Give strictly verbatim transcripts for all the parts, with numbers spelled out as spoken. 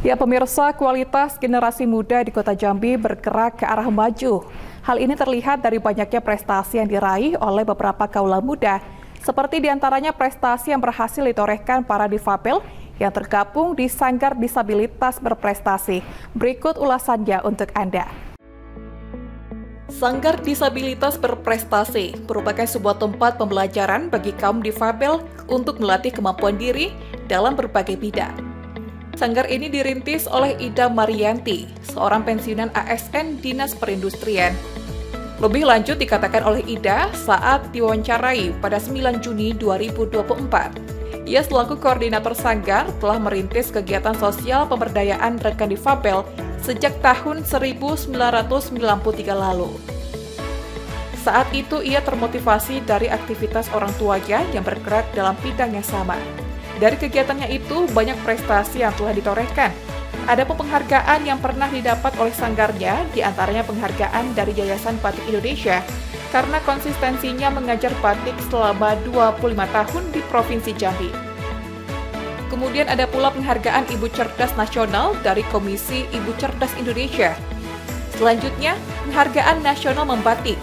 Ya pemirsa, kualitas generasi muda di Kota Jambi bergerak ke arah maju. Hal ini terlihat dari banyaknya prestasi yang diraih oleh beberapa kaula muda, seperti diantaranya prestasi yang berhasil ditorehkan para difabel yang tergabung di Sanggar Disabilitas Berprestasi. Berikut ulasannya untuk Anda. Sanggar Disabilitas Berprestasi merupakan sebuah tempat pembelajaran bagi kaum difabel untuk melatih kemampuan diri dalam berbagai bidang. Sanggar ini dirintis oleh Ida Marianti, seorang pensiunan A S N Dinas Perindustrian. Lebih lanjut dikatakan oleh Ida saat diwawancarai pada sembilan Juni dua ribu dua puluh empat. Ia selaku koordinator sanggar telah merintis kegiatan sosial pemberdayaan rekan difabel sejak tahun seribu sembilan ratus sembilan puluh tiga lalu. Saat itu ia termotivasi dari aktivitas orang tuanya yang bergerak dalam bidang yang sama. Dari kegiatannya itu, banyak prestasi yang telah ditorehkan. Ada pun penghargaan yang pernah didapat oleh sanggarnya, diantaranya penghargaan dari Yayasan Batik Indonesia, karena konsistensinya mengajar batik selama dua puluh lima tahun di Provinsi Jambi. Kemudian ada pula penghargaan Ibu Cerdas Nasional dari Komisi Ibu Cerdas Indonesia. Selanjutnya, penghargaan nasional membatik,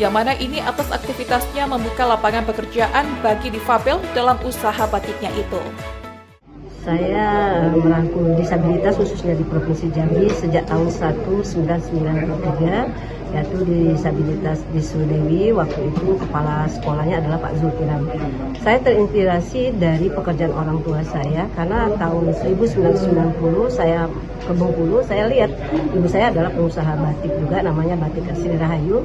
yang mana ini atas aktivitasnya membuka lapangan pekerjaan bagi difabel dalam usaha batiknya itu. Saya merangkul disabilitas khususnya di Provinsi Jambi sejak tahun seribu sembilan ratus sembilan puluh tiga, yaitu disabilitas di Sudewi, waktu itu kepala sekolahnya adalah Pak Zulkifli. Saya terinspirasi dari pekerjaan orang tua saya, karena tahun seribu sembilan ratus sembilan puluh saya ke Bengkulu, saya lihat ibu saya adalah pengusaha batik juga, namanya Batik Sri Rahayu.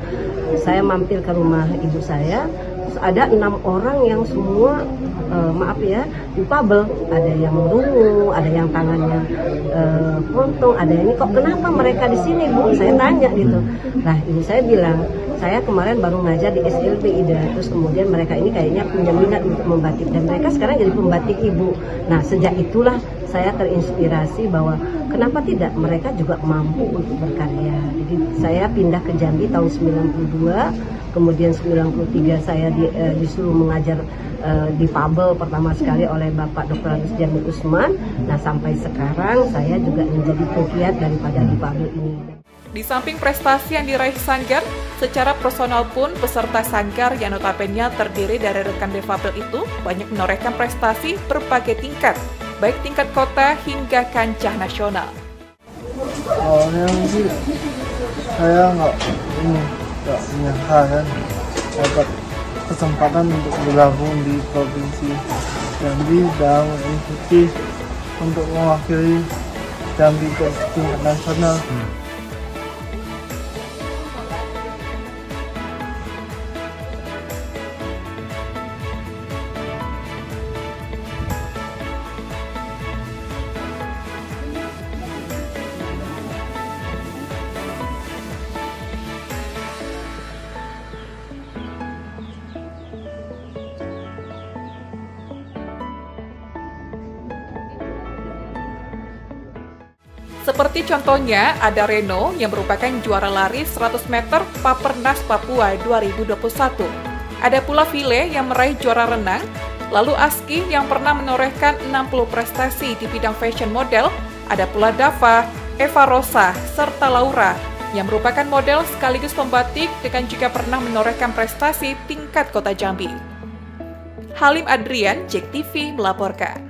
Saya mampir ke rumah ibu saya, terus ada enam orang yang semua Uh, maaf ya, difabel. Ada yang rungu, ada yang tangannya uh, potong, ada yang ini. Kok kenapa mereka di sini, Bu? Saya tanya gitu. Nah, ibu saya bilang, saya kemarin baru ngajar di S L P Ida. Terus kemudian mereka ini kayaknya punya minat untuk membatik, dan mereka sekarang jadi pembatik ibu. Nah, sejak itulah saya terinspirasi bahwa kenapa tidak mereka juga mampu untuk berkarya. Jadi saya pindah ke Jambi tahun sembilan puluh dua. Kemudian sembilan puluh tiga saya di, uh, disuruh mengajar uh, difabel pertama sekali oleh Bapak Doktor Janu Usman. Nah, sampai sekarang saya juga menjadi pegiat daripada difabel ini. Di samping prestasi yang diraih sanggar, secara personal pun peserta sanggar yang notabene terdiri dari rekan difabel itu banyak menorehkan prestasi berbagai tingkat, baik tingkat kota hingga kancah nasional. Awalnya sih saya nggak hmm. tidak punya hal kan, dapat kesempatan untuk bergabung di Provinsi Jambi dan mengikuti untuk mewakili Jambi ke tingkat nasional. Hmm. Seperti contohnya, ada Reno yang merupakan juara lari seratus meter Papernas Papua dua ribu dua puluh satu. Ada pula Vile yang meraih juara renang, lalu Aski yang pernah menorehkan enam puluh prestasi di bidang fashion model, ada pula Dava, Eva Rosa, serta Laura yang merupakan model sekaligus pembatik dengan juga pernah menorehkan prestasi tingkat Kota Jambi. Halim Adrian, Jek T V melaporkan.